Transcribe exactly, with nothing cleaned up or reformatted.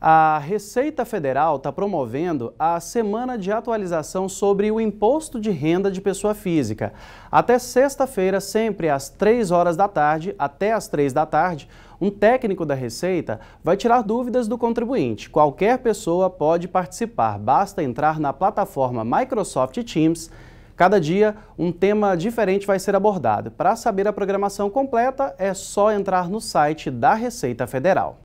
A Receita Federal está promovendo a Semana de Atualização sobre o Imposto de Renda de Pessoa Física. Até sexta-feira, sempre às três horas da tarde, até às três da tarde, um técnico da Receita vai tirar dúvidas do contribuinte. Qualquer pessoa pode participar, basta entrar na plataforma Microsoft Teams. Cada dia, um tema diferente vai ser abordado. Para saber a programação completa, é só entrar no site da Receita Federal.